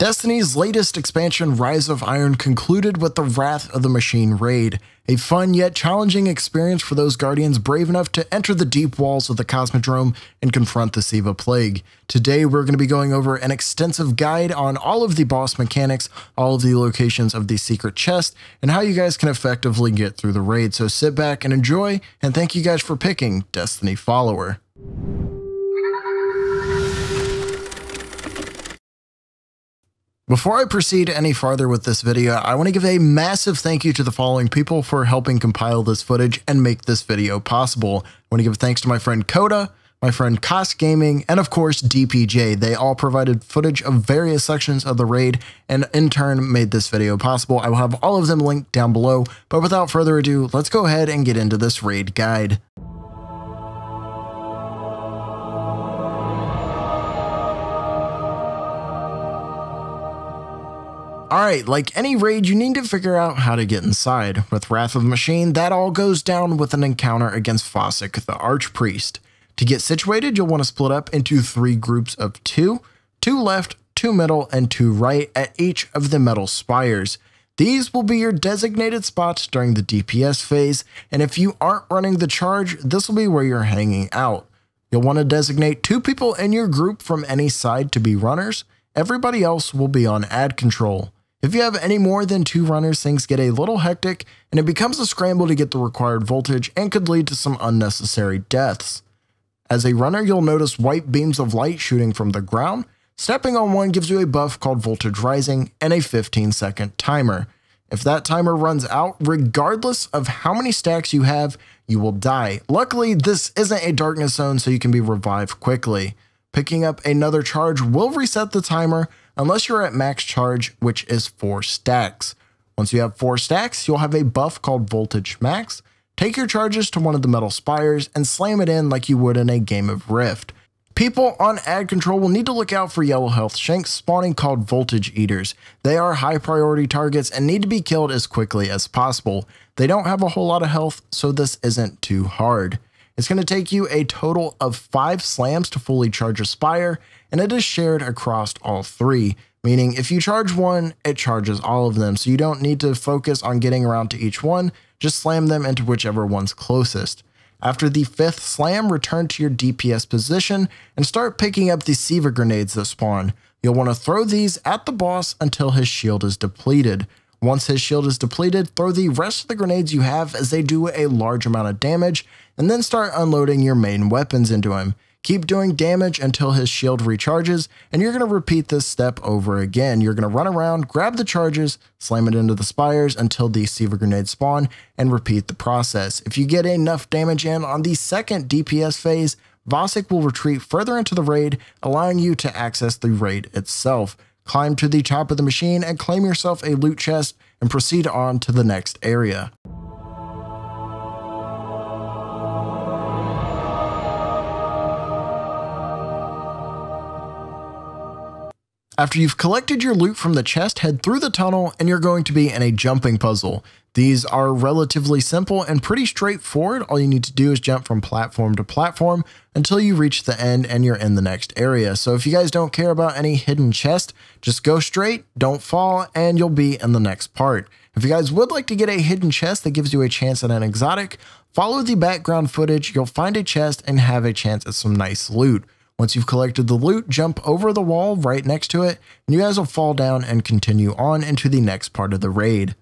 Destiny's latest expansion, Rise of Iron, concluded with the Wrath of the Machine raid, a fun yet challenging experience for those Guardians brave enough to enter the deep walls of the Cosmodrome and confront the SIVA plague. Today, we're going to be going over an extensive guide on all of the boss mechanics, all of the locations of the secret chest, and how you guys can effectively get through the raid. So sit back and enjoy, and thank you guys for picking Destiny Follower. Before I proceed any farther with this video, I want to give a massive thank you to the following people for helping compile this footage and make this video possible. I want to give thanks to my friend Coda, my friend CoS Gaming, and of course DPJ. They all provided footage of various sections of the raid and in turn made this video possible. I will have all of them linked down below, but without further ado, let's go ahead and get into this raid guide. Alright, like any raid, you need to figure out how to get inside. With Wrath of the Machine, that all goes down with an encounter against Vosik the Archpriest. To get situated, you'll want to split up into three groups of two left, two middle, and two right at each of the metal spires. These will be your designated spots during the DPS phase, and if you aren't running the charge, this will be where you're hanging out. You'll want to designate two people in your group from any side to be runners. Everybody else will be on ad control. If you have any more than two runners, things get a little hectic and it becomes a scramble to get the required voltage and could lead to some unnecessary deaths. As a runner, you'll notice white beams of light shooting from the ground. Stepping on one gives you a buff called Voltage Rising and a 15-second timer. If that timer runs out, regardless of how many stacks you have, you will die. Luckily, this isn't a darkness zone, so you can be revived quickly. Picking up another charge will reset the timer, unless you're at max charge, which is 4 stacks. Once you have 4 stacks, you'll have a buff called Voltage Max. Take your charges to one of the metal spires and slam it in like you would in a game of Rift. People on ad control will need to look out for yellow health shanks spawning called Voltage Eaters. They are high priority targets and need to be killed as quickly as possible. They don't have a whole lot of health, so this isn't too hard. It's going to take you a total of 5 slams to fully charge a spire, and it is shared across all 3, meaning if you charge one, it charges all of them, so you don't need to focus on getting around to each one, just slam them into whichever one's closest. After the 5th slam, return to your DPS position and start picking up the SIVA grenades that spawn. You'll want to throw these at the boss until his shield is depleted. Once his shield is depleted, throw the rest of the grenades you have as they do a large amount of damage, and then start unloading your main weapons into him. Keep doing damage until his shield recharges, and you're going to repeat this step over again. You're going to run around, grab the charges, slam it into the spires until the SIVA grenades spawn, and repeat the process. If you get enough damage in on the 2nd DPS phase, Vosik will retreat further into the raid, allowing you to access the raid itself. Climb to the top of the machine and claim yourself a loot chest and proceed on to the next area. After you've collected your loot from the chest, head through the tunnel and you're going to be in a jumping puzzle. These are relatively simple and pretty straightforward. All you need to do is jump from platform to platform until you reach the end and you're in the next area. So if you guys don't care about any hidden chest, just go straight, don't fall, and you'll be in the next part. If you guys would like to get a hidden chest that gives you a chance at an exotic, follow the background footage. You'll find a chest and have a chance at some nice loot. Once you've collected the loot, jump over the wall right next to it, and you guys will fall down and continue on into the next part of the raid.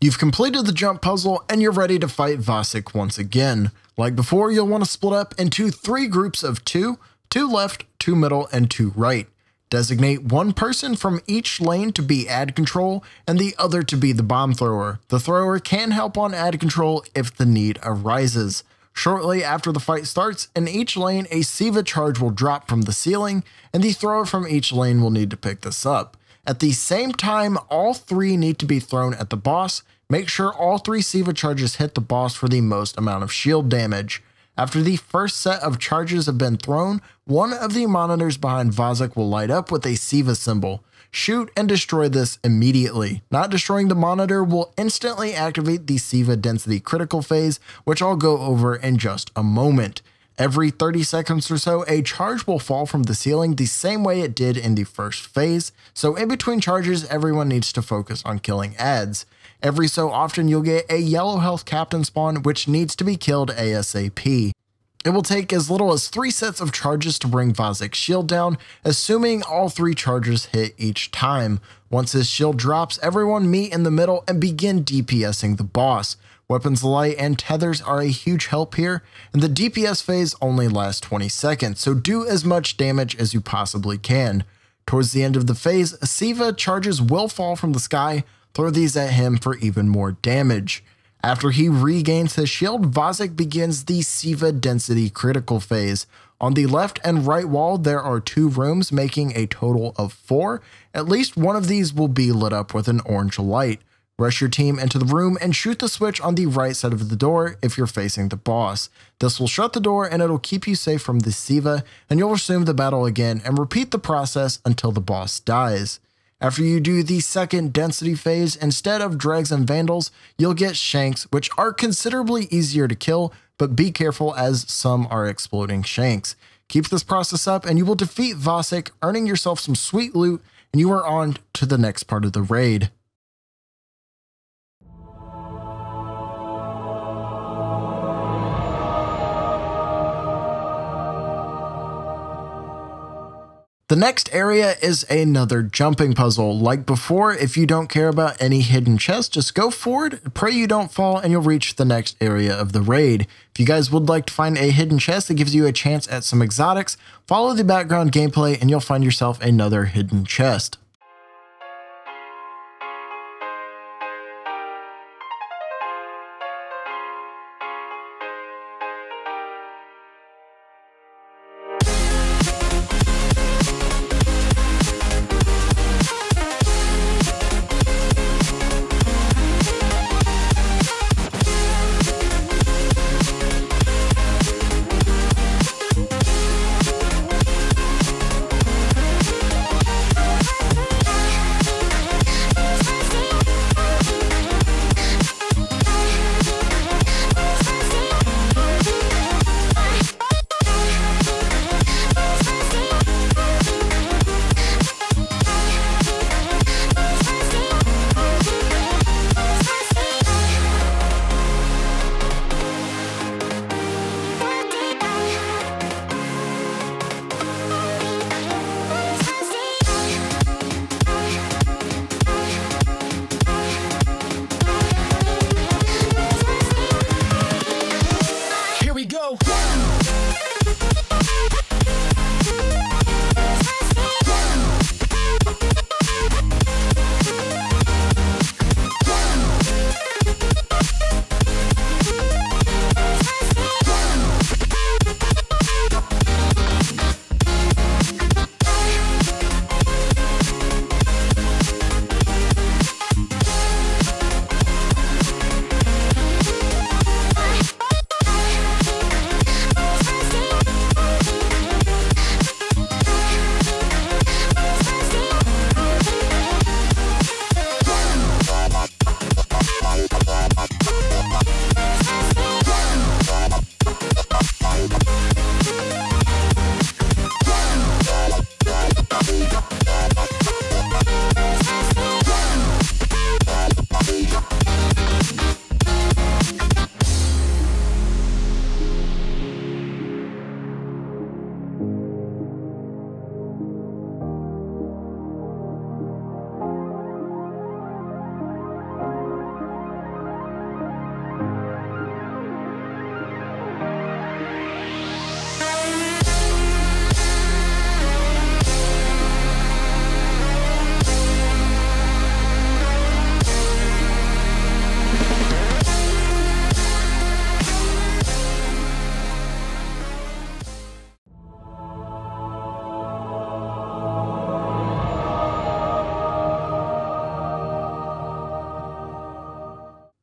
You've completed the jump puzzle and you're ready to fight Vosik once again. Like before, you'll want to split up into 3 groups of two left, two middle, and two right. Designate one person from each lane to be ad control and the other to be the bomb thrower. The thrower can help on ad control if the need arises. Shortly after the fight starts, in each lane a SIVA charge will drop from the ceiling and the thrower from each lane will need to pick this up. At the same time, all three need to be thrown at the boss. Make sure all three SIVA charges hit the boss for the most amount of shield damage. After the first set of charges have been thrown, one of the monitors behind Vosik will light up with a SIVA symbol. Shoot and destroy this immediately. Not destroying the monitor will instantly activate the SIVA density critical phase, which I'll go over in just a moment. Every 30 seconds or so, a charge will fall from the ceiling the same way it did in the first phase, so in between charges everyone needs to focus on killing ads. Every so often you'll get a yellow health captain spawn which needs to be killed ASAP. It will take as little as 3 sets of charges to bring Vosik's shield down, assuming all 3 charges hit each time. Once his shield drops, everyone meet in the middle and begin DPSing the boss. Weapons light and tethers are a huge help here, and the DPS phase only lasts 20 seconds, so do as much damage as you possibly can. Towards the end of the phase, SIVA charges will fall from the sky. Throw these at him for even more damage. After he regains his shield, Vosik begins the SIVA density critical phase. On the left and right wall, there are 2 rooms, making a total of 4. At least one of these will be lit up with an orange light. Rush your team into the room and shoot the switch on the right side of the door if you're facing the boss. This will shut the door and it'll keep you safe from the SIVA, and you'll resume the battle again and repeat the process until the boss dies. After you do the second density phase, instead of dregs and vandals, you'll get shanks, which are considerably easier to kill, but be careful as some are exploding shanks. Keep this process up and you will defeat Vosik, earning yourself some sweet loot, and you are on to the next part of the raid. The next area is another jumping puzzle. Like before, if you don't care about any hidden chests, just go forward, pray you don't fall, and you'll reach the next area of the raid. If you guys would like to find a hidden chest that gives you a chance at some exotics, follow the background gameplay and you'll find yourself another hidden chest.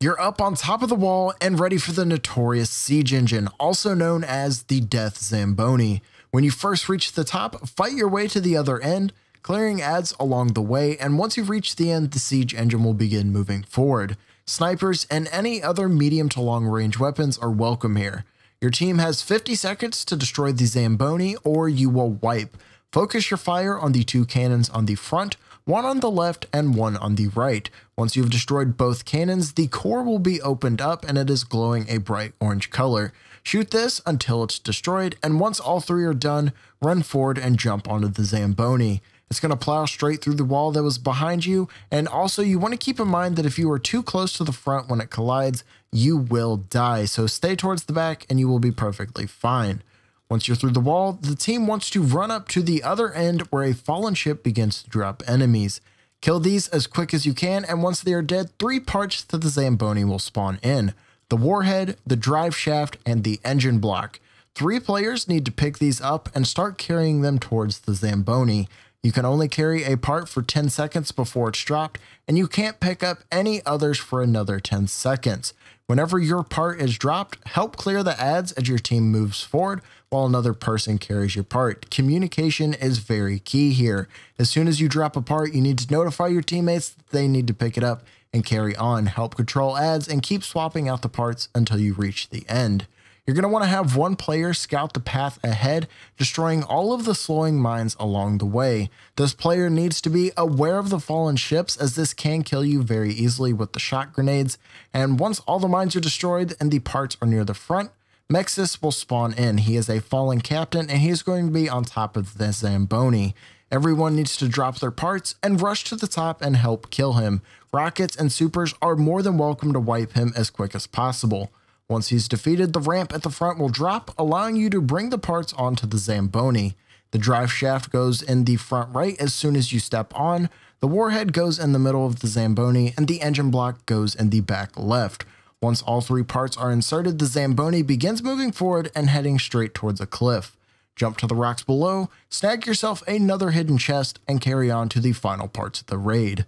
You're up on top of the wall and ready for the notorious Siege Engine, also known as the Death Zamboni. When you first reach the top, fight your way to the other end, clearing adds along the way, and once you reach the end, the Siege Engine will begin moving forward. Snipers and any other medium to long range weapons are welcome here. Your team has 50 seconds to destroy the Zamboni or you will wipe. Focus your fire on the two cannons on the front, one on the left and one on the right. Once you've destroyed both cannons, the core will be opened up and it is glowing a bright orange color. Shoot this until it's destroyed, and once all three are done, run forward and jump onto the Zamboni. It's going to plow straight through the wall that was behind you, and also you want to keep in mind that if you are too close to the front when it collides, you will die, so stay towards the back and you will be perfectly fine. Once you're through the wall, the team wants to run up to the other end where a fallen ship begins to drop enemies. Kill these as quick as you can, and once they are dead, three parts to the Zamboni will spawn in: the warhead, the drive shaft, and the engine block. Three players need to pick these up and start carrying them towards the Zamboni. You can only carry a part for 10 seconds before it's dropped, and you can't pick up any others for another 10 seconds. Whenever your part is dropped, help clear the adds as your team moves forward while another person carries your part. Communication is very key here. As soon as you drop a part, you need to notify your teammates that they need to pick it up and carry on. Help control adds and keep swapping out the parts until you reach the end. You're going to want to have one player scout the path ahead, destroying all of the slowing mines along the way. This player needs to be aware of the fallen ships, as this can kill you very easily with the shot grenades. And once all the mines are destroyed and the parts are near the front, Mexus will spawn in. He is a fallen captain and he is going to be on top of the Zamboni. Everyone needs to drop their parts and rush to the top and help kill him. Rockets and supers are more than welcome to wipe him as quick as possible. Once he's defeated, the ramp at the front will drop, allowing you to bring the parts onto the Zamboni. The drive shaft goes in the front right as soon as you step on, the warhead goes in the middle of the Zamboni, and the engine block goes in the back left. Once all three parts are inserted, the Zamboni begins moving forward and heading straight towards a cliff. Jump to the rocks below, snag yourself another hidden chest, and carry on to the final parts of the raid.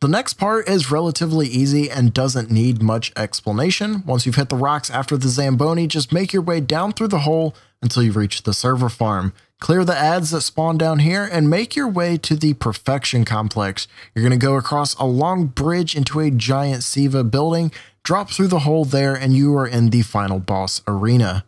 The next part is relatively easy and doesn't need much explanation. Once you've hit the rocks after the Zamboni, just make your way down through the hole until you reach the server farm. Clear the adds that spawn down here and make your way to the Perfection Complex. You're going to go across a long bridge into a giant SIVA building, drop through the hole there, and you are in the final boss arena.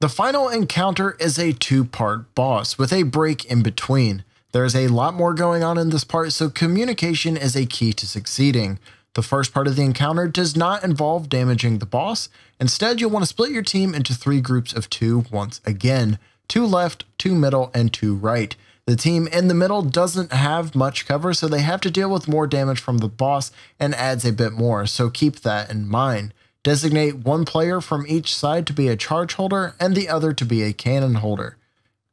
The final encounter is a two-part boss with a break in between. There is a lot more going on in this part, so communication is a key to succeeding. The first part of the encounter does not involve damaging the boss. Instead, you'll want to split your team into three groups of two once again: two left, two middle, and two right. The team in the middle doesn't have much cover, so they have to deal with more damage from the boss and adds a bit more, so keep that in mind. Designate one player from each side to be a charge holder and the other to be a cannon holder.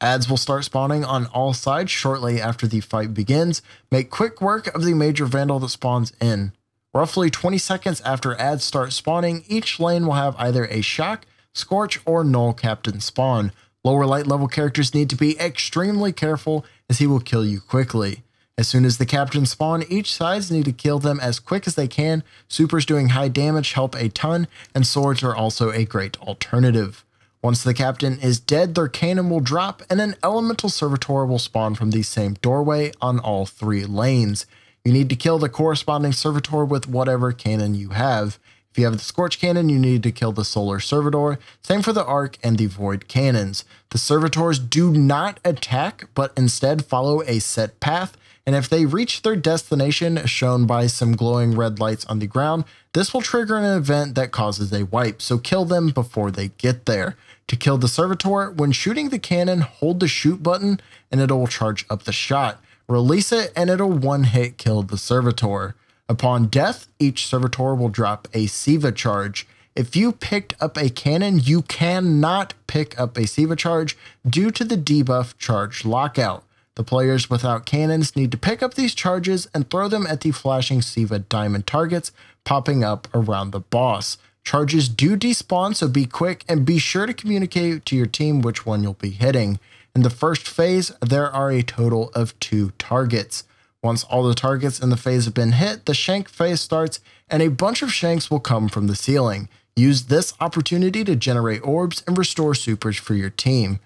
Adds will start spawning on all sides shortly after the fight begins. Make quick work of the major vandal that spawns in. Roughly 20 seconds after adds start spawning, each lane will have either a shock, scorch, or null captain spawn. Lower light level characters need to be extremely careful as he will kill you quickly. As soon as the captains spawn, each sides need to kill them as quick as they can. Supers doing high damage help a ton, and swords are also a great alternative. Once the captain is dead, their cannon will drop, and an elemental servitor will spawn from the same doorway on all three lanes. You need to kill the corresponding servitor with whatever cannon you have. If you have the Scorch Cannon, you need to kill the Solar Servitor. Same for the Arc and the Void Cannons. The Servitors do not attack, but instead follow a set path, and if they reach their destination, shown by some glowing red lights on the ground, this will trigger an event that causes a wipe, so kill them before they get there. To kill the Servitor, when shooting the cannon, hold the shoot button, and it'll charge up the shot. Release it, and it'll one-hit kill the Servitor. Upon death, each servitor will drop a SIVA charge. If you picked up a cannon, you cannot pick up a SIVA charge due to the debuff charge lockout. The players without cannons need to pick up these charges and throw them at the flashing SIVA diamond targets popping up around the boss. Charges do despawn, so be quick and be sure to communicate to your team which one you'll be hitting. In the first phase, there are a total of 2 targets. Once all the targets in the phase have been hit, the shank phase starts, and a bunch of shanks will come from the ceiling. Use this opportunity to generate orbs and restore supers for your team.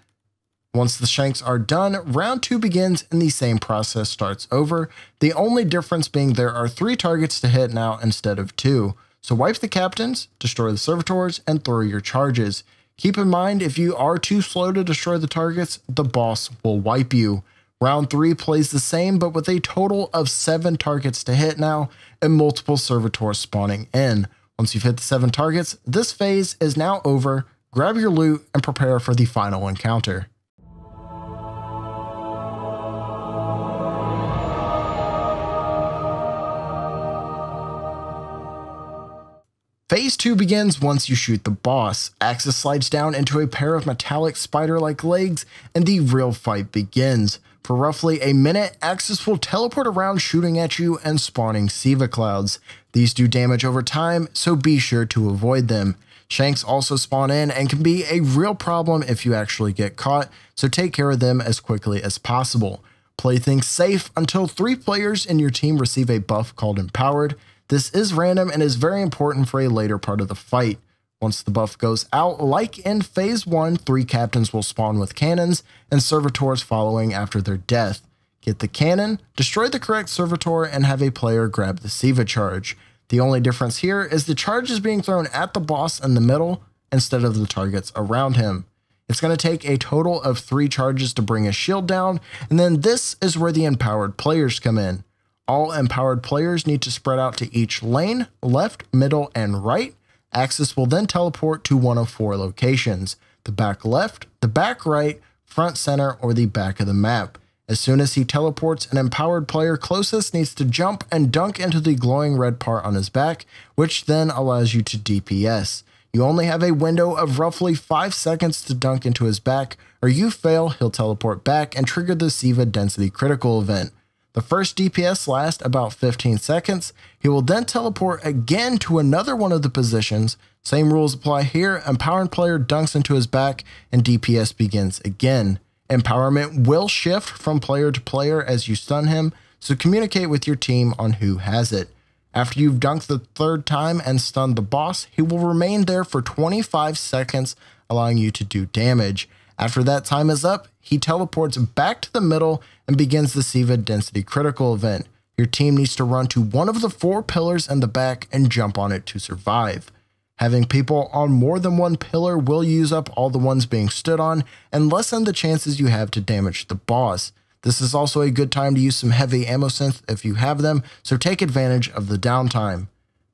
Once the shanks are done, round 2 begins and the same process starts over, the only difference being there are 3 targets to hit now instead of 2. So wipe the captains, destroy the servitors, and throw your charges. Keep in mind, if you are too slow to destroy the targets, the boss will wipe you. Round 3 plays the same, but with a total of 7 targets to hit now and multiple servitors spawning in. Once you've hit the 7 targets, this phase is now over. Grab your loot and prepare for the final encounter. Phase 2 begins once you shoot the boss. Axis slides down into a pair of metallic spider-like legs, and the real fight begins. For roughly a minute, Axis will teleport around shooting at you and spawning SIVA clouds. These do damage over time, so be sure to avoid them. Shanks also spawn in and can be a real problem if you actually get caught, so take care of them as quickly as possible. Play things safe until 3 players in your team receive a buff called Empowered. This is random and is very important for a later part of the fight. Once the buff goes out, like in phase 1, 3 captains will spawn with cannons and servitors following after their death. Get the cannon, destroy the correct servitor, and have a player grab the SIVA charge. The only difference here is the charge is being thrown at the boss in the middle instead of the targets around him. It's going to take a total of 3 charges to bring a shield down, and then this is where the empowered players come in. All empowered players need to spread out to each lane, left, middle, and right. Axis will then teleport to one of 4 locations: the back left, the back right, front center, or the back of the map. As soon as he teleports, an empowered player closest needs to jump and dunk into the glowing red part on his back, which then allows you to DPS. You only have a window of roughly 5 seconds to dunk into his back, or you fail, he'll teleport back and trigger the SIVA density critical event. The first DPS lasts about 15 seconds. He will then teleport again to another one of the positions. Same rules apply here. Empowered player dunks into his back and DPS begins again. Empowerment will shift from player to player as you stun him, so communicate with your team on who has it. After you've dunked the 3rd time and stunned the boss, he will remain there for 25 seconds, allowing you to do damage. After that time is up, he teleports back to the middle and begins the SIVA density critical event. Your team needs to run to one of the 4 pillars in the back and jump on it to survive. Having people on more than one pillar will use up all the ones being stood on and lessen the chances you have to damage the boss. This is also a good time to use some heavy ammo synths if you have them, so take advantage of the downtime.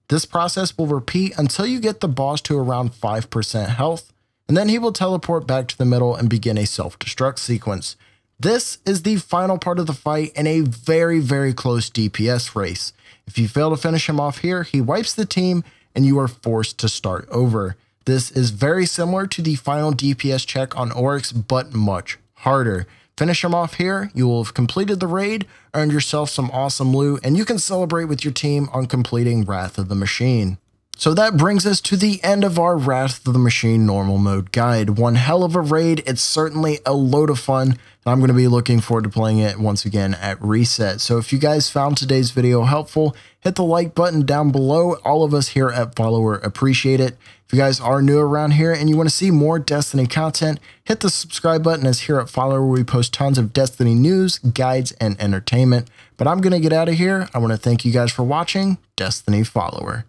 This process will repeat until you get the boss to around 5% health, and then he will teleport back to the middle and begin a self-destruct sequence. This is the final part of the fight and a very, very close DPS race. If you fail to finish him off here, he wipes the team and you are forced to start over. This is very similar to the final DPS check on Oryx, but much harder. Finish him off here, you will have completed the raid, earned yourself some awesome loot, and you can celebrate with your team on completing Wrath of the Machine. So that brings us to the end of our Wrath of the Machine normal mode guide. One hell of a raid. It's certainly a load of fun. I'm going to be looking forward to playing it once again at reset. So if you guys found today's video helpful, hit the like button down below. All of us here at Follower appreciate it. If you guys are new around here and you want to see more Destiny content, hit the subscribe button, as here at Follower we post tons of Destiny news, guides, and entertainment. But I'm going to get out of here. I want to thank you guys for watching Destiny Follower.